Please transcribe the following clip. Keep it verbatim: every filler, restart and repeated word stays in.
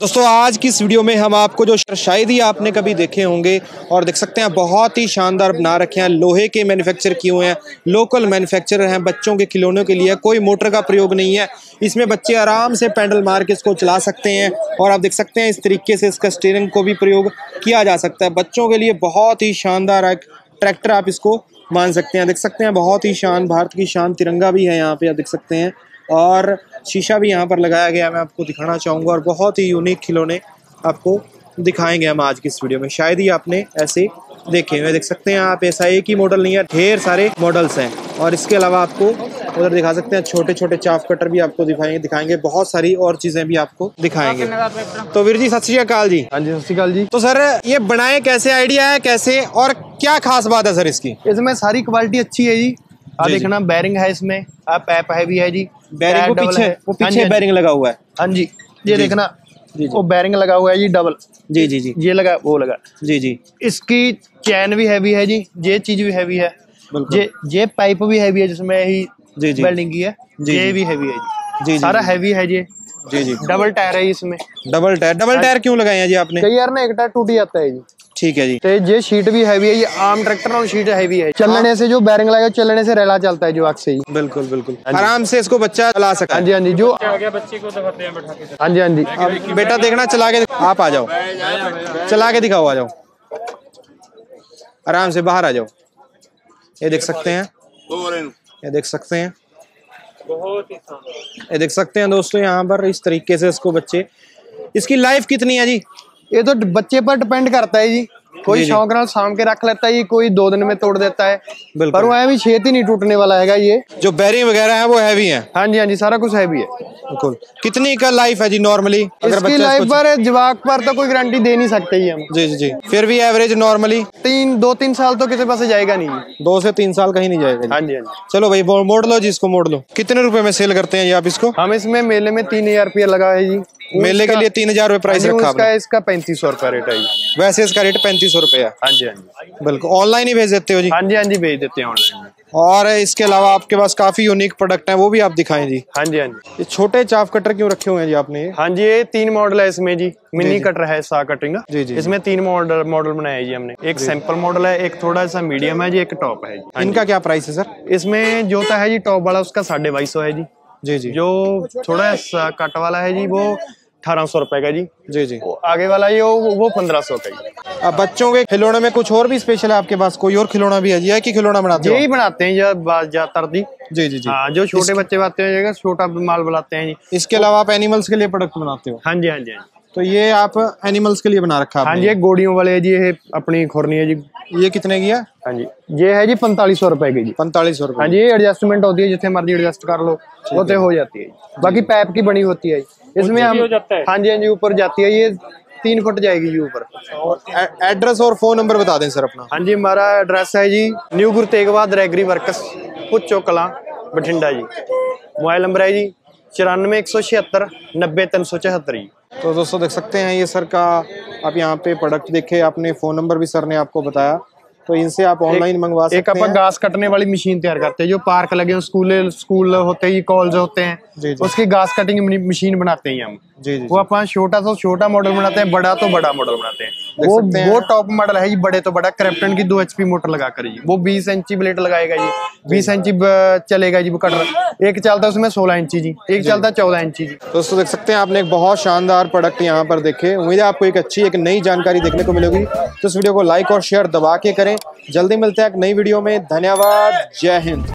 दोस्तों आज की इस वीडियो में हम आपको जो शायद ही आपने कभी देखे होंगे और देख सकते हैं बहुत ही शानदार बना रखे हैं, लोहे के मैन्युफैक्चर किए हुए हैं, लोकल मैन्युफैक्चर हैं, बच्चों के खिलौनों के लिए कोई मोटर का प्रयोग नहीं है। इसमें बच्चे आराम से पैडल मार के इसको चला सकते हैं और आप देख सकते हैं इस तरीके से इसका स्टीयरिंग को भी प्रयोग किया जा सकता है। बच्चों के लिए बहुत ही शानदार एक ट्रैक्टर आप इसको मान सकते हैं। देख सकते हैं बहुत ही शान भारत की शान तिरंगा भी है यहाँ पर, आप देख सकते हैं, और शीशा भी यहाँ पर लगाया गया है। मैं आपको दिखाना चाहूँगा और बहुत ही यूनिक खिलौने आपको दिखाएंगे हम आज की इस वीडियो में, शायद ही आपने ऐसे देखे हुए। देख सकते हैं आप ऐसा एक ही मॉडल नहीं है, ढेर सारे मॉडल्स हैं। और इसके अलावा आपको उधर दिखा सकते हैं छोटे छोटे चाफ कटर भी आपको दिखाएंगे दिखाएंगे बहुत सारी और चीजें भी आपको दिखाएंगे। तो वीर जी सत श्री अकाल जी। हाँ जी सत श्री अकाल जी। तो सर ये बनाए कैसे, आइडिया है कैसे और क्या खास बात है सर इसकी? इसमें सारी क्वालिटी अच्छी है जी, आप देखना बैरिंग है इसमें, आप पैप है भी है जी, बैरिंग वो पीछे वो पीछे बैरिंग लगा हुआ है। हाँ जी ये देखना जी, वो बैरिंग लगा हुआ है जी डबल, जी जी जी ये लगा वो लगा जी जी। इसकी चैन भी हैवी है जी, ये चीज भी हैवी है, ये ये पाइप भी हैवी है जिसमें ही वेल्डिंग की है, ये भी हैवी है जी, सारा हैवी है जी जी जी। डबल टायर है इसमें, डबल टायर डबल टायर क्यों लगाए हैं जी आपने? कई यार ना एक टायर टूट जाता है जी, ठीक है जी। तो ये शीट भी हैवी है, ये आम ट्रैक्टर और शीट हैवी है, चलने से जो बैरिंग लगा चलने से रेला चलता है जो आग से ही, बिल्कुल बिल्कुल आराम से इसको बच्चा चला सकता है। हाँ जी हाँ जी जो आ गया बच्चे को दिखाते हैं बैठा के। हाँ जी हाँ जी बेटा देखना चला के, आप आ जाओ चला के दिखाओ, आ जाओ आराम से बाहर आ जाओ। ये देख सकते हैं, ये देख सकते हैं, बहुत ही शानदार। ये देख सकते हैं दोस्तों यहाँ पर इस तरीके से इसको बच्चे, इसकी लाइफ कितनी है जी? ये तो बच्चे पर डिपेंड करता है जी, कोई शौक नाल शाम के रख लेता है, कोई दो दिन में तोड़ देता है, पर वो भी छेती नहीं टूटने वाला है। ये जो बैरिंग वगैरह है वो हैवी है। हाँ जी हाँ जी सारा कुछ हैवी है बिल्कुल। कितनी का लाइफ है जी नॉर्मली? इसकी लाइफ पर जवाक पर तो कोई गारंटी दे नहीं सकते जी हम जी जी जी। फिर भी एवरेज नॉर्मली तीन दो तीन साल तो किसी पास जाएगा नहीं, दो से तीन साल कहीं नहीं जाएगा। हाँ जी हाँ जी। चलो भाई मोड़ लो जी, इसको मोड़ लो। कितने रुपए में सेल करते हैं आप इसको? हम इसमें मेले में तीन हजार रुपया लगा है जी, मेले के लिए तीन हजार रुपए प्राइस रखा है इसका। पैंतीस सौ रुपया रेट है, वैसे इसका रेट पैंतीस सौ रुपया। हाँ जी हाँ जी बिल्कुल। ऑनलाइन ही भेज देते हो जी? हाँ जी हाँ जी भेज देते हैं ऑनलाइन। और इसके अलावा आपके पास काफी यूनिक प्रोडक्ट हैं, वो भी आप दिखाएं जी। हाँ जी हाँ जी। ये छोटे चाफ कटर क्यों रखे हुए हैं जी आपने? हाँ जी ये तीन मॉडल है इसमें जी, मिनी कटर है सा कटिंग जी जी। इसमें तीन मॉडल मॉडल बनाया है जी हमने, एक सैंपल मॉडल है, एक थोड़ा सा मीडियम है जी, एक टॉप है जी। इनका क्या प्राइस है सर? इसमें जो है जी टॉप वाला उसका साढ़े बाईस सौ है जी जी जी, जो थोड़ा सा कट वाला है जी वो अठारह सौ रुपए का जी जी जी, आगे वाला ये वो पंद्रह सौ का जी। अब बच्चों के खिलौने में कुछ और भी स्पेशल है आपके पास, कोई और खिलौना भी है जी? है कि खिलौना बनाते हैं? यही बनाते हैं ज्यादातर जी जी जी जी। हाँ जो छोटे बच्चे बनाते हैं, छोटा माल बनाते हैं जी। इसके अलावा आप एनिमल्स के लिए प्रोडक्ट बनाते हो? हाँ जी हाँ जी। तो ये आप एनिमल्स के लिए बना रखा है? हाँ जी गोड़ियों वाले जी, ये अपनी खुरनी है जी। ये कितने की है? हाँ जी ये है जी पैंतालीस सौ रुपए की जी, पैंतालीस सौ रुपए। हाँ जी एडजस्टमेंट होती है, जितने मर्जी एडजस्ट कर लो वो तो हो जाती है, बाकी पैप की बनी होती है इसमें हम। हाँ जी हाँ जी ऊपर जाती है, ये तीन फुट जाएगी जी ऊपर। एड्रेस और फोन नंबर बता दें सर अपना? हाँ जी हमारा एड्रेस है जी new Guru Tegh Bahadur agri works Pucho Kala Bathinda जी, मोबाइल नंबर है जी चौरानवे एक सौ छिहत्तर नब्बे तीन सौ चौहत्तर जी। तो दोस्तों देख सकते हैं ये सर का आप यहाँ पे प्रोडक्ट देखे आपने, फोन नंबर भी सर ने आपको बताया, तो इनसे आप ऑनलाइन मंगवा सकते हैं। एक अपन घास कटने वाली मशीन तैयार करते हैं, जो पार्क लगे स्कूल स्कूल होते हैं, कॉलेज होते हैं जी जी। उसकी घास कटिंग मशीन बनाते हैं हम जी जी। वो अपना छोटा तो छोटा मॉडल बनाते हैं, बड़ा तो बड़ा मॉडल बनाते हैं। वो वो टॉप मॉडल है जी, बड़े तो बड़ा क्रेप्टन की दो एचपी मोटर लगा कर जी, वो बीस इंची ब्लेड लगाएगा जी, बीस इंची चलेगा जी वो कटर। एक चलता है उसमें सोलह इंची जी, एक चलता है चौदह इंची जी। दोस्तों देख सकते हैं आपने एक बहुत शानदार प्रोडक्ट यहाँ पर देखे, उम्मीद है आपको एक अच्छी एक नई जानकारी देखने को मिलेगी। तो इस वीडियो को लाइक और शेयर दबा के करें। जल्दी मिलते हैं एक नई वीडियो में, धन्यवाद, जय हिंद।